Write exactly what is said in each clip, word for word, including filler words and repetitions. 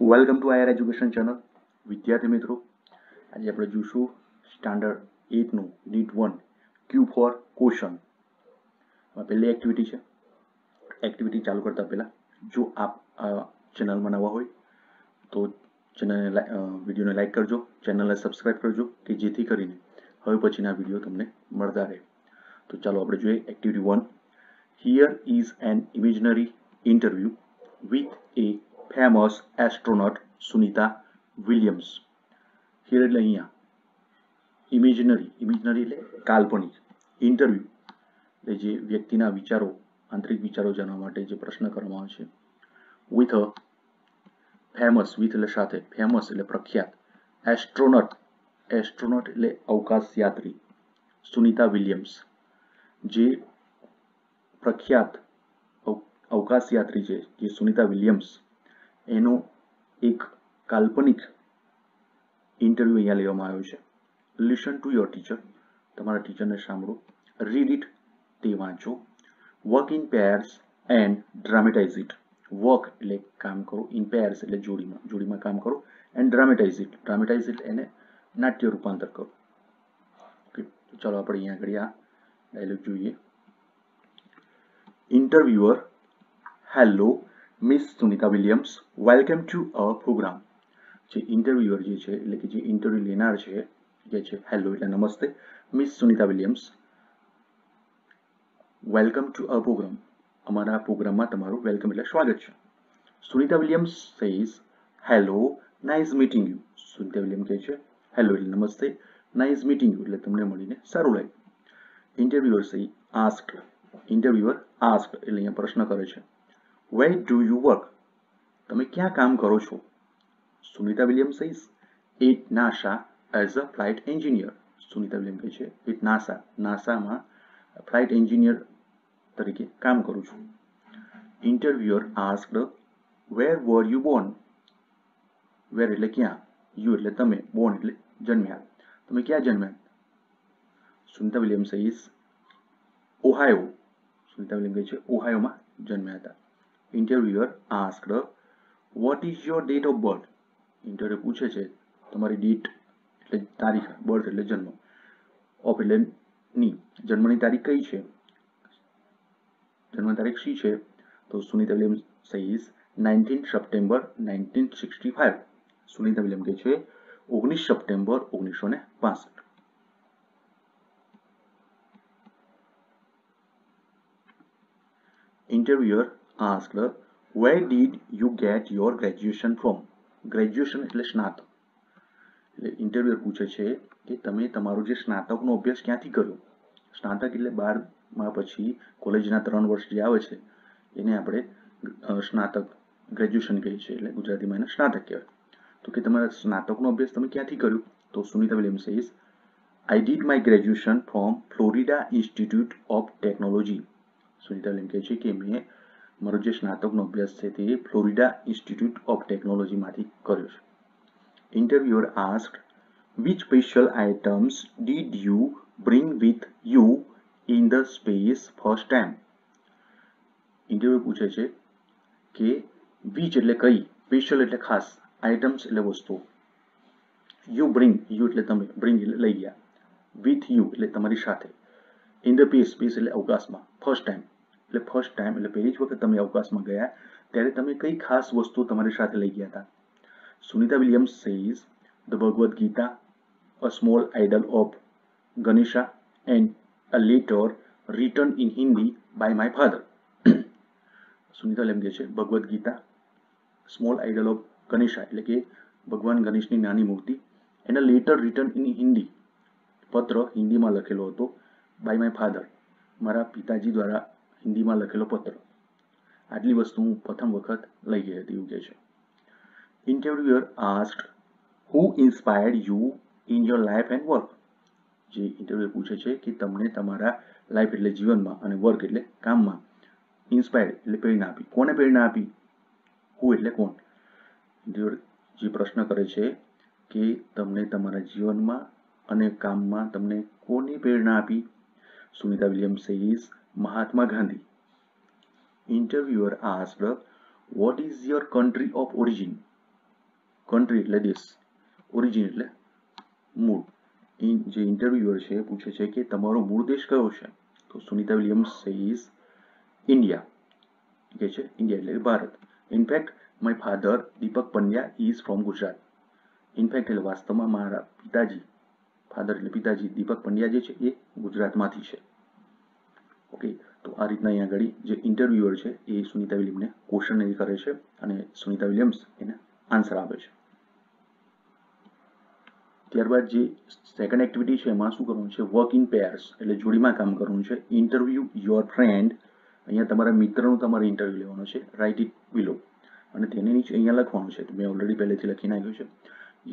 Welcome to higher education channel. વિદ્યાર્થી મિત્રો, આજે આપણે જોઈશું સ્ટાન્ડર્ડ એઇટ નું unit one Q four question. પહેલી એક્ટિવિટી છે. એક્ટિવિટી ચાલુ કરતા પહેલાં જો આપ આ ચેનલમાં નવા હોય તો ચેનલને વિડીયોને લાઇક કરજો, ચેનલને સબસ્ક્રાઇબ કરજો કે જેથી કરીને હવે પછીના વિડીયો તમને મળતા રહે. તો ચાલો આપણે જોઈએ activity one. Here is an imaginary interview with a famous astronaut Sunita Williams. Here એટલે અહીંયા imaginary imaginary એટલે કાલ્પનિક ઇન્ટરવ્યુ, એટલે જે વ્યક્તિના વિચારો, આંતરિક વિચારો જાણવા માટે જે પ્રશ્ન કરવામાં આવે છે. with a famous with એટલે સાથે, famous એટલે પ્રખ્યાત, astronaut astronaut એટલે અવકાશયાત્રી, સુનિતા વિલિયમ્સ જે પ્રખ્યાત અવકાશયાત્રી છે, જે સુનિતા વિલિયમ્સ, એનો એક કાલ્પનિક ઇન્ટરવ્યુ અહીંયા લેવામાં આવ્યો છે. લિસન ટુ યોર ટીચર, તમારા ટીચરને સાંભળો. રીડ ઇટ, તે વાંચો. Work in pairs and dramatize it. Work એટલે કામ કરો, ઇન પેર્સ એટલે જોડીમાં, જોડીમાં કામ કરો, and dramatize it, dramatize it એને નાટ્ય રૂપાંતર કરો. ચાલો આપણે અહીંયા આગળ આ ડાયલોગ જોઈએ. Interviewer: hello miss Sunita Williams, welcome to our programme. જે ઇન્ટરવ્યુઅર જે છે એટલે કે જે ઇન્ટરવ્યુ લેનાર છે જે છે, હેલો એટલે નમસ્તે, miss Sunita Williams, welcome to our programme, અમારા પ્રોગ્રામમાં તમારું વેલકમ એટલે સ્વાગત છે. Sunita Williams says hello nice meeting you. Sunita William કહે છે હેલો એટલે નમસ્તે, નાઇસ મીટિંગ યુ એટલે તમને મળીને સારું લાગ્યું. ઇન્ટરવ્યુઅર સે આસ્ક્ડ, ઇન્ટરવ્યુઅર આસ્ક્ડ એટલે અહીંયા પ્રશ્ન કરે છે. Where do you work? તમે ક્યાં કામ કરો છો? Sunita William says, at NASA as a flight engineer. Sunita William કહે છે at NASA, નાસામાં ફ્લાઇટ એન્જિનિયર તરીકે કામ કરું છું. Interviewer asked, where were you born? Where એટલે ક્યાં, you એટલે તમે, born એટલે જન્મ્યા, તમે ક્યાં જન્મ્યા? Sunita William says, Ohio. Sunita William કહે છે ઓહાયોમાં જન્મ્યા હતા. Interviewer asked, what is your date of birth? Interview પૂછે છે તમારી ડેટ એટલે તારીખ, બર્થ એટલે જન્મ, ઓફ એટલે ની, જન્મની તારીખ કઈ છે, જન્મ તારીખ શી છે? તો Sunita Williams says, nineteen September nineteen sixty-five. Sunita William કહે છે ઓગણીસ સપ્ટેમ્બર ઓગણીસો ને પાસઠ. Interviewer asked, where did you get your graduation from? Graduation એટલે સ્નાતક. એટલે ઇન્ટરવ્યુઅર પૂછે છે કે તમે તમારો જે સ્નાતકનો અભ્યાસ ક્યાંથી કર્યો? સ્નાતક એટલે બારમાં પછી કોલેજના ત્રણ વર્ષ જે આવે છે એને આપણે સ્નાતક, ગ્રેજ્યુએશન કહીએ છીએ, એટલે ગુજરાતીમાં એને સ્નાતક કહેવાય. તો કે તમારા સ્નાતકનો અભ્યાસ તમે ક્યાંથી કર્યો? તો Sunita William says, I did my graduation from Florida Institute of Technology. Sunita William કહે છે કે મેં મારો જે સ્નાતકનો અભ્યાસ છે તે ફ્લોરિડા ઇન્સ્ટિટ્યૂટ ઓફ ટેકનોલોજીમાંથી કર્યો છે. Interviewer asked, which special items did you bring with you in the space first time? Interview પૂછે છે કે વિચ એટલે કઈ, સ્પેશિયલ એટલે ખાસ, આઇટમ્સ એટલે વસ્તુઓ, યુ બ્રિંગ, યુ એટલે તમે, બ્રિંગ એટલે લઈ ગયા, વિથ યુ એટલે તમારી સાથે, ઇન ધ સ્પેસ, સ્પેસ એટલે અવકાશમાં, ફર્સ્ટ ટાઈમ એટલે ફર્સ્ટ ટાઈમ એટલે પહેલી જ વખત તમે અવકાશમાં ગયા ત્યારે તમે કઈ ખાસ વસ્તુ તમારી સાથે લઈ ગયા હતા? Sunita Williams says, the Bhagavad Gita, a small idol of Ganesha and a letter written in Hindi by my father. Sunita William કહે છે Bhagavad Gita, small idol of Ganesha એટલે કે ભગવાન ગણેશની નાની મૂર્તિ, and a letter written in Hindi, પત્ર હિન્દીમાં લખેલો હતો, બાય માય ફાધર, મારા પિતાજી દ્વારા હિન્દીમાં લખેલો પત્ર. આટલી વસ્તુ હું પ્રથમ વખત લઈ ગઈ હતી એવું કહે છે. Interviewer asked, who inspired you in your life and work? જે ઇન્ટરવ્યુ પૂછે છે કે તમને તમારા લાઈફ એટલે જીવનમાં અને વર્ક એટલે કામમાં ઇન્સ્પાયર્ડ એટલે પ્રેરણા આપી, કોને પ્રેરણા આપી? હુ એટલે કોણ. ઇન્ટરવ્યુઅર જે પ્રશ્ન કરે છે કે તમને તમારા જીવનમાં અને કામમાં તમને કોની પ્રેરણા આપી? Sunita William says, Mahatma Gandhi. Interviewer asked, what is your country of origin? country એટલે દેશ, origin એટલે મૂળ. જે ઇન્ટરવ્યુઅર છે પૂછે છે કે તમારો મૂળ દેશ કયો છે, તો સુનિતા વિલિયમ્સ સેઝ ઇન્ડિયા. કે છે ઇન્ડિયા એટલે Bharat. In fact my father Deepak Pandya is from Gujarat. In fact એટલે વાસ્તવમાં મારા પિતાજી, ફાધર એટલે પિતાજી, દીપક પંડ્યા જે છે એ ગુજરાતમાંથી છે. ઓકે, તો આ રીતના અહીંયા આગળ જે ઇન્ટરવ્યુઅર છે એ સુનિતા વિલિયમ્સને ક્વેશ્ચન એ કરે છે અને સુનિતા વિલિયમ્સ એને આન્સર આપે છે. ત્યારબાદ જે સેકન્ડ એક્ટિવિટી છે એમાં શું કરવાનું છે, વર્ક ઇન પેર્સ એટલે જોડીમાં કામ કરવાનું છે. ઇન્ટરવ્યુ યોર ફ્રેન્ડ, અહીંયા તમારા મિત્રનું તમારે ઇન્ટરવ્યુ લેવાનો છે. રાઇટ ઇટ બિલો અને તેને નીચે અહીંયા લખવાનું છે. મેં ઓલરેડી પહેલેથી લખી નાખ્યું છે.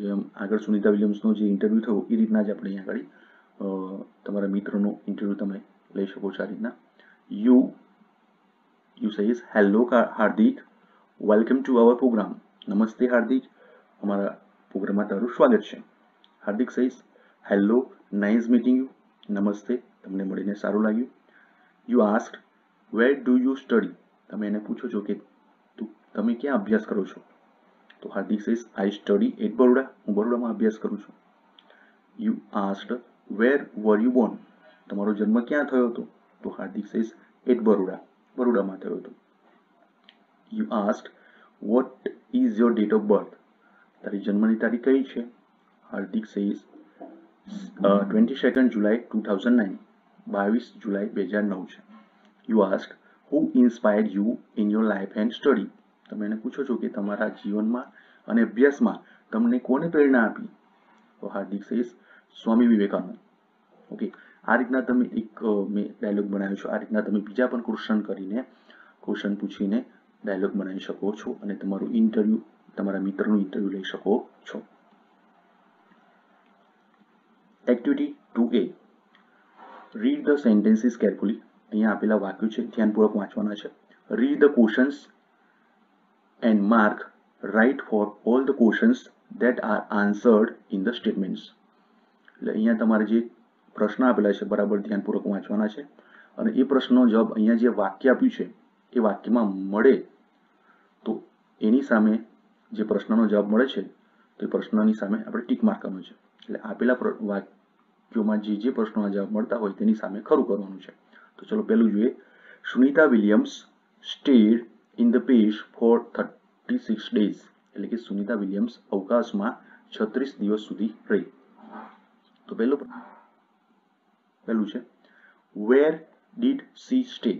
જેમ આગળ સુનિતા વિલિયમ્સનો જે ઇન્ટરવ્યુ થયો એ રીતના જ આપણે અહીંયા આગળ તમારા મિત્રનું ઇન્ટરવ્યુ તમે લઈ શકો છો આ રીતના. You you says hello Hardik, welcome to our programme. નમસ્તે હાર્દિક, અમારા પ્રોગ્રામમાં તારું સ્વાગત છે. હાર્દિક says, hello, nice meeting you. નમસ્તે, તમને મળીને સારું લાગ્યું. You asked, where do you study? તમે એને પૂછો છો કે તમે ક્યાં અભ્યાસ કરો છો? તો Hardik says, I study at Boroda. હું બરોડામાં અભ્યાસ કરું છું. You asked, where were you born? તમારો જન્મ ક્યાં થયો હતો? તો હાર્દિક says, at Boroda. બરોડામાં થયો હતો. You asked, what is your date of birth? તારી જન્મની તારીખ કઈ છે? હાર્દિક says uh, twenty-second July two thousand nine, બાવીસ જુલાઈ બે હજાર નવ છે. You asked, who inspired you in your life and study? તમે એને પૂછો છો કે તમારા જીવનમાં અને અભ્યાસમાં તમને કોને પ્રેરણા આપી? તો હાર્દિક says, સ્વામી વિવેકાનંદ. ઓકે, આ રીતના તમે એક મેં ડાયલોગ બનાવ્યો છે. આ રીતના તમે બીજા પણ ક્વેશ્ચન કરીને ક્વેશ્ચન પૂછીને ડાયલોગ બનાવી શકો છો અને તમારું ઇન્ટરવ્યુ, તમારા મિત્રનું ઇન્ટરવ્યુ લઈ શકો છો. Activity two A. Read the sentences carefully. અહીંયા આપેલા વાક્યો છે, ધ્યાનપૂર્વક વાંચવાના છે. Read the questions and mark right for all the questions that are answered in the statements. એટલે અહીંયા તમારે જે પ્રશ્ન આપેલા છે બરાબર ધ્યાનપૂર્વક વાંચવાના છે અને એ પ્રશ્નનો જવાબ અહીંયા જે વાક્ય આપ્યું છે એ વાક્યમાં મળે તો એની સામે જે પ્રશ્નનો જવાબ મળે છે તે પ્રશ્નની સામે આપણે ટીક માર્ક કરવાનું છે. એટલે આપેલા વાક્ય માં જે જે પ્રશ્નોના જવાબ મળતા હોય તેની સામે ખરું કરવાનું છે. તો ચલો પહેલું જોઈએ. Sunita Williams stayed in the space for thirty six days. એટલે કે સુનિતા વિલિયમ્સ અવકાશમાં છત્રીસ દિવસ સુધી રહી. તો પહેલું પહેલું છે where did she stay.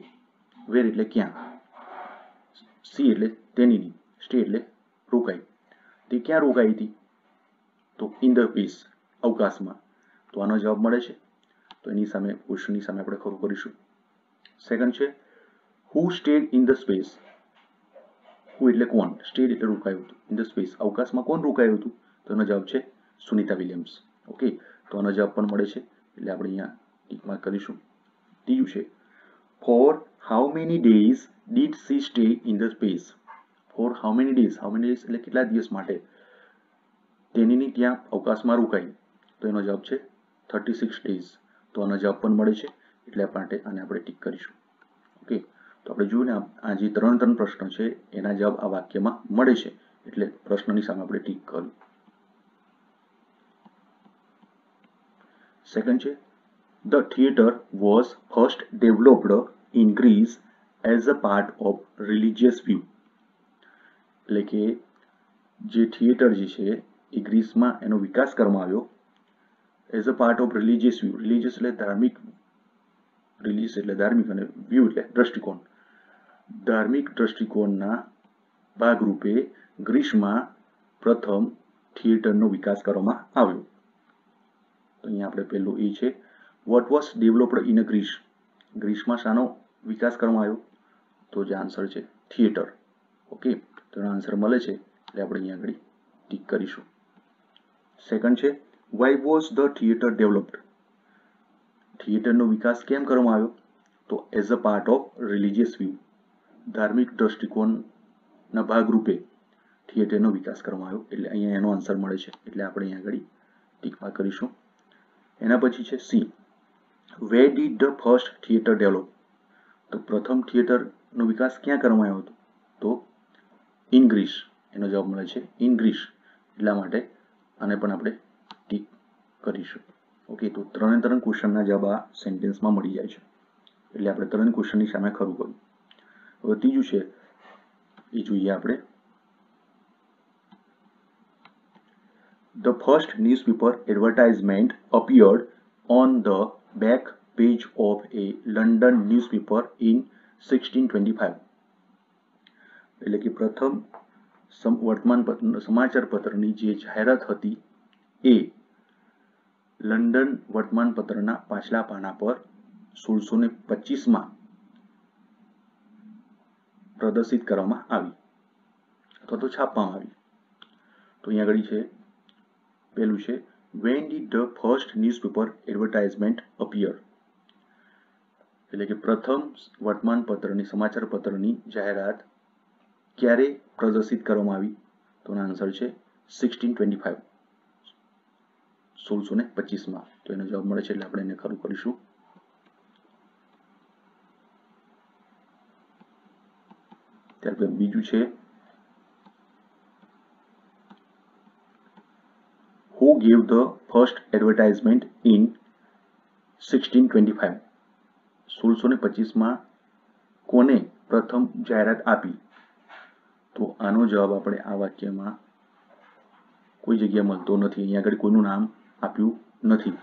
Where એટલે ક્યાં, સી એટલે તેની, સ્ટે એટલે રોકાઈ. તે ક્યાં રોકાઈ હતી? તો ઇન ધ પેસ, અવકાશમાં. તો આનો જવાબ મળે છે તો એની સામે ક્વેશ્ચનની સામે આપણે ખરું કરીશું. સેકન્ડ છે who stayed in the space. Who એટલે કોણ, સ્ટેડ એટલે રોકાયું હતું, ઇન ધ સ્પેસ અવકાશમાં કોણ રોકાયું હતું? તો એનો જવાબ છે સુનિતા વિલિયમ્સ. ઓકે, તો આનો જવાબ પણ મળે છે એટલે આપણે અહીંયા ટીક માર્ક કરીશું. ત્રીજું છે for how many days did she stay in the space. For how many days, how many days એટલે કેટલા દિવસ માટે તેની ત્યાં અવકાશમાં રોકાઈ? તો એનો જવાબ છે થર્ટી સિક્સ ડેઝ. તો આનો જવાબ પણ મળે છે એટલે આ માટે આને આપણે ટીક કરીશું. ઓકે, તો આપણે જોયું ને આ જે ત્રણ ત્રણ પ્રશ્નો છે એના જવાબ આ વાક્યમાં મળે છે એટલે પ્રશ્નની સામે આપણે ટીક કર્યું. સેકન્ડ છે the theatre was first developed in Greece as a part of religious view. એટલે કે જે થિયેટર જે છે એ ગ્રીસમાં એનો વિકાસ કરવામાં આવ્યો as a part of religious view. Religious એટલે ધાર્મિક, રિલિજિયસ એટલે ધાર્મિક અને વ્યૂ એટલે દ્રષ્ટિકોણ. ધાર્મિક દ્રષ્ટિકોણના ભાગરૂપે ગ્રીસમાં પ્રથમ થિયેટરનો વિકાસ કરવામાં આવ્યો. તો અહીંયા આપણે પહેલું એ છે what was developed in Greece. ગ્રીસમાં શાનો વિકાસ કરવામાં આવ્યો? તો જે આન્સર છે થિયેટર. ઓકે, તો એનો આન્સર મળે છે એટલે આપણે અહીંયા આગળ ટીક કરીશું. સેકન્ડ છે Why was the theater developed? થિયેટરનો વિકાસ કેમ કરવામાં આવ્યો? તો as a part of religious view, ધાર્મિક દ્રષ્ટિકોણના ભાગરૂપે થિયેટરનો વિકાસ કરવામાં આવ્યો એટલે અહીંયા એનો આન્સર મળે છે એટલે આપણે અહીંયા આગળ ટીક માર્ક કરીશું. એના પછી છે C Where did the first theater develop? તો પ્રથમ થિયેટરનો વિકાસ ક્યાં કરવામાં આવ્યો હતો? તો ઇન ગ્રીસ. એનો જવાબ મળે છે ઇન ગ્રીસ. એટલા માટે આને પણ આપણે ટીક કરીશું. ઓકે, તો ત્રણે ત્રણ ક્વેશ્ચનના જવાબ આ સેન્ટેન્સમાં મળી જાય છે. એટલે આપણે ત્રણ ક્વેશ્ચનની સામે ખરું કર્યું. હવે ત્રીજું છે એ જોઈએ આપણે. The first newspaper advertisement appeared on the back page of a London newspaper in sixteen twenty-five. એટલે કે પ્રથમ વર્તમાન સમાચાર પત્રની જે જાહેરાત હતી એ લંડન વર્તમાન પત્રના પાછલા પાના પર સોળસો ને પચીસમાં પ્રદર્શિત કરવામાં આવી અથવા તો છાપવામાં આવી. તો અહીંયા આગળ છે પહેલું છે When did the first newspaper advertisement appear? એટલે કે પ્રથમ વર્તમાન પત્રની સમાચાર પત્રની જાહેરાત ક્યારે પ્રદર્શિત કરવામાં આવી? તો આન્સર છે સોળસો પંચાવન, સોળસો પચીસ માં. તો એનો જવાબ મળે છે એટલે આપણે એને ખરું કરીશું. ત્યારબાદ બીજું છે Who gave the first advertisement in sixteen twenty-five? સોળસો પચીસ માં કોને પ્રથમ જાહેરાત આપી? તો આનો જવાબ આપણે આ વાક્યમાં કોઈ જગ્યાએ મળતો નથી. અહીંયા આગળ કોઈનું નામ આપ્યું નથી,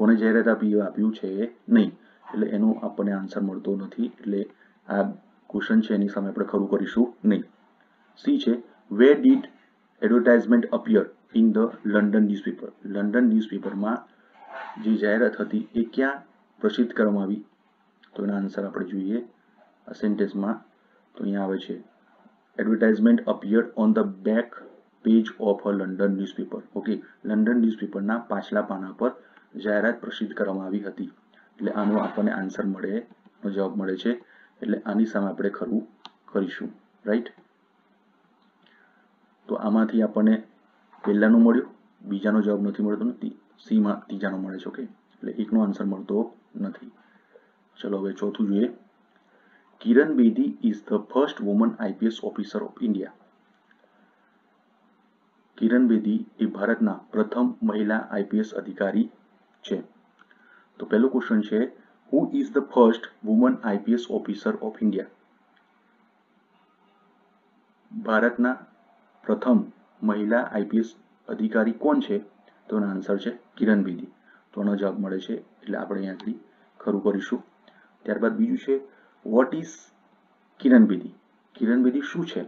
કોને જાહેરાત આપી એ આપ્યું છે નહીં, એટલે એનો આપણને આન્સર મળતો નથી. એટલે આ ક્વેશ્ચન છે એની સામે આપણે ખરું કરીશું નહીં. સી છે Where did advertisement appear? In the London newspaper. London newspaper માં જે જાહેરાત હતી એ ક્યાં પ્રસિદ્ધ કરવામાં આવી? તો એનો આન્સર આપણે જોઈએ આ સેન્ટેન્સમાં. તો અહીંયા આવે છે advertisement appeared on the back page of a London newspaper. Okay, London ન્યૂઝપેપરના પાછલા પાના પર જાહેરાત પ્રસિદ્ધ કરવામાં આવી હતી. એટલે આનો આપણને આન્સર મળે, જવાબ મળે છે. એટલે આની સામે આપણે ખરું કરીશું, રાઈટ? તો આમાંથી આપણને પહેલાનો મળ્યો, બીજાનો જવાબ નથી મળતો. નથી સીમાં ત્રીજાનો મળે છે. ઓકે, એટલે એકનો આન્સર મળતો નથી. ચલો હવે ચોથું જોઈએ. Kiran Bedi is the first woman IPS officer of India. Kiran Bedi એ ભારતના પ્રથમ મહિલા આઈપીએસ અધિકારી છે. તો પહેલો ક્વેશ્ચન છે Who is the first woman IPS officer of India? ભારતના પ્રથમ મહિલા આઈપીએસ અધિકારી કોણ છે? તો એનો આન્સર છે કિરણ બેદી. તો આનો જવાબ મળે છે એટલે આપણે અહીંયાથી ખરું કરીશું. ત્યારબાદ બીજું છે વોટ ઇઝ કિરણ બેદી? કિરણ બેદી શું છે?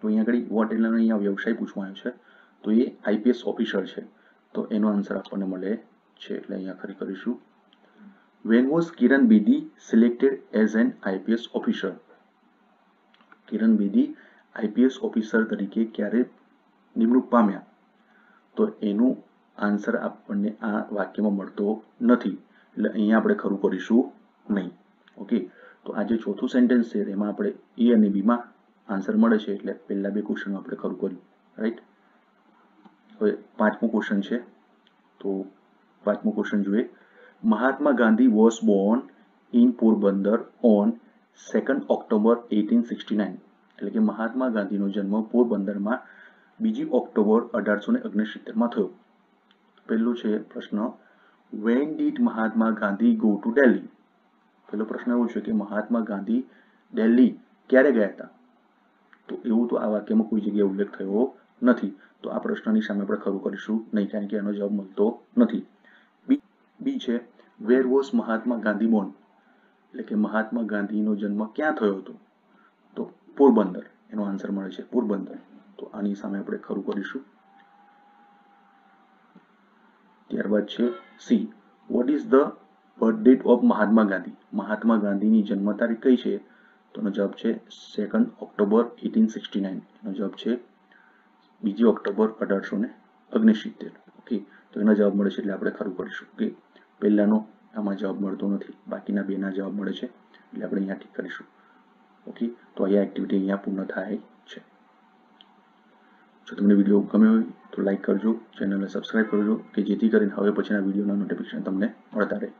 તો અહીંયા આગળ વોટ એટલે અહીંયા વ્યવસાય પૂછવાનો છે. તો એ આઈપીએસ ઓફિસર છે. તો એનો આન્સર આપણને મળે છે એટલે અહીંયા ખરી કરીશું. When was Kiran Bedi selected as an IPS officer? Kiran Bedi IPS officer તરીકે ક્યારે નિમણૂક પામ્યા? તો એનું આન્સર આપણને આ વાક્યમાં મળતો નથી. એટલે અહીંયા આપણે ખરું કરીશું નહીં. ઓકે, તો આ જે ચોથું સેન્ટેન્સ છે એમાં આપણે એ અને બીમાં આન્સર મળે છે. એટલે પહેલા બે ક્વેશ્ચનમાં આપણે ખરું કર્યું, રાઈટ? હવે પાંચમો ક્વેશ્ચન છે. તો પાંચમો ક્વેશ્ચન જોઈએ. Mahatma Gandhi was born in Porbandar on second October eighteen sixty nine. એટલે કે મહાત્મા ગાંધીનો જન્મ પોરબંદરમાં બીજી ઓક્ટોબર અઢારસો ને ઓગણસિત્તેરમાં થયો. પહેલો છે પ્રશ્ન When did Mahatma Gandhi go to Delhi? પહેલો પ્રશ્ન એવો છે કે મહાત્મા ગાંધી દિલ્હી ક્યારે ગયા હતા? તો એવું તો આ વાક્યમાં કોઈ જગ્યાએ ઉલ્લેખ થયો નથી. તો આ પ્રશ્નની સામે આપણે ખરું કરીશું નહીં, કારણ કે એનો જવાબ મળતો નથી. બી બી છે Where was Mahatma Gandhi born? એટલે કે મહાત્મા ગાંધીનો જન્મ ક્યાં થયો હતો? તો પોરબંદર. એનો આન્સર મળે છે પોરબંદર. તો આની સામે આપણે ખરું કરીશું. ત્યારબાદ છે C. What is the birth date of Mahatma Gandhi? Mahatma ગાંધીની જન્મ તારીખ કઈ છે? તો એનો જવાબ છે second October eighteen sixty nine. એનો જવાબ છે બીજી ઓક્ટોબર અઢારસો ને ઓગણસિત્તેર. ઓકે, તો એનો જવાબ મળે છે એટલે આપણે ખરું કરીશું. ઓકે, પહેલાનો આમાં જવાબ મળતો નથી, બાકીના બેના જવાબ મળે છે. એટલે આપણે અહીંયા ઠીક કરીશું. ઓકે, તો અહીંયા એક્ટિવિટી અહીંયા પૂર્ણ થાય છે. જો તમને વિડીયો ગમ્યો હોય તો લાઇક કરજો, ચેનલને સબસ્ક્રાઇબ કરજો કે જેથી કરીને હવે પછીના વિડીયોના નોટિફિકેશન તમને મળતા રહે.